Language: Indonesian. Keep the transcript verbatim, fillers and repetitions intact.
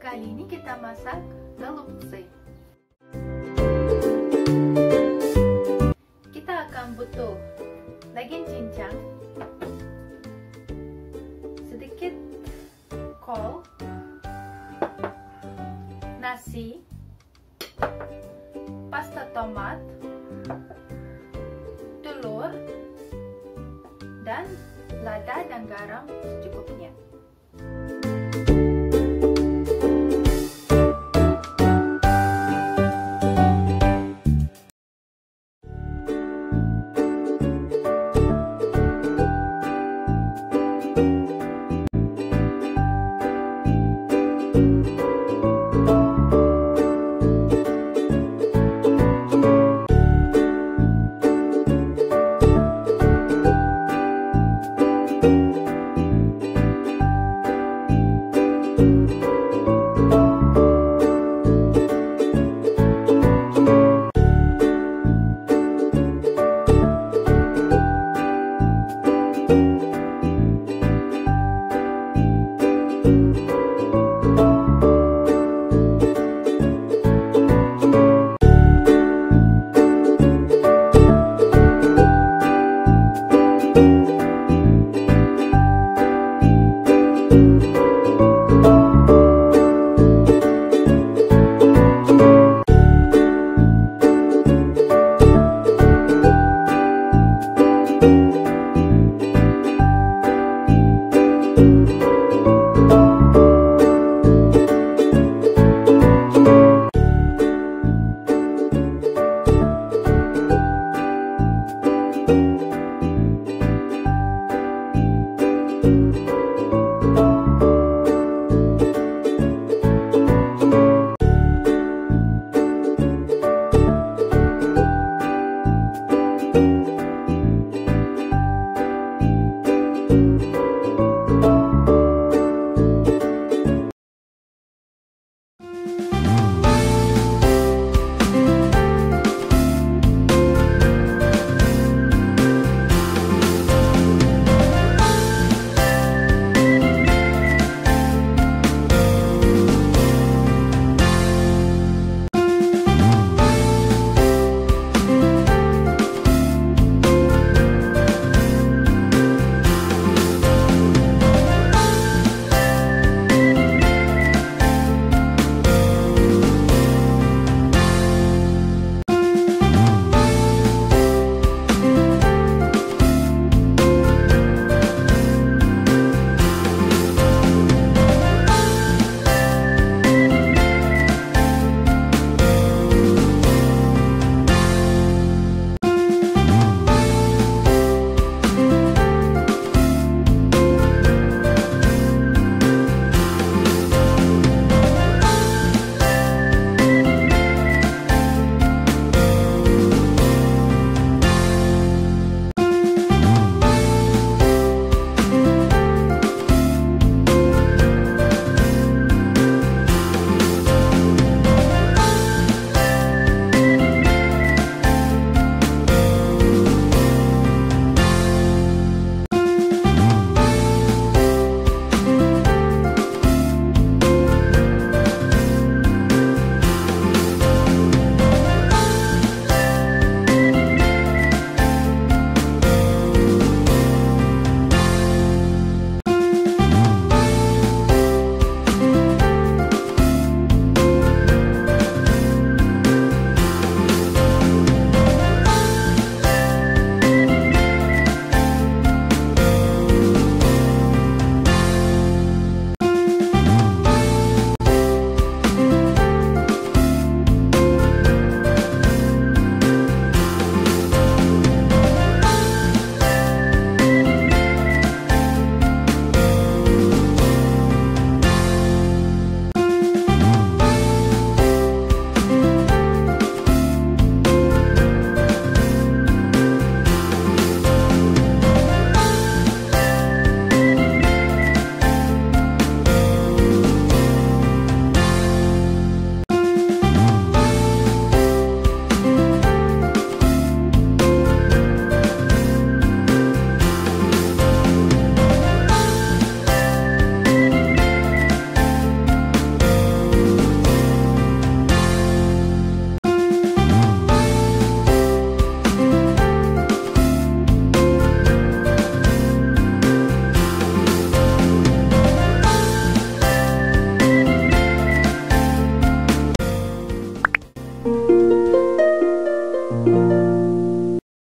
Kali ini kita masak golubtsy. Kita akan butuh daging cincang, sedikit kol, nasi, pasta tomat, telur, dan lada dan garam.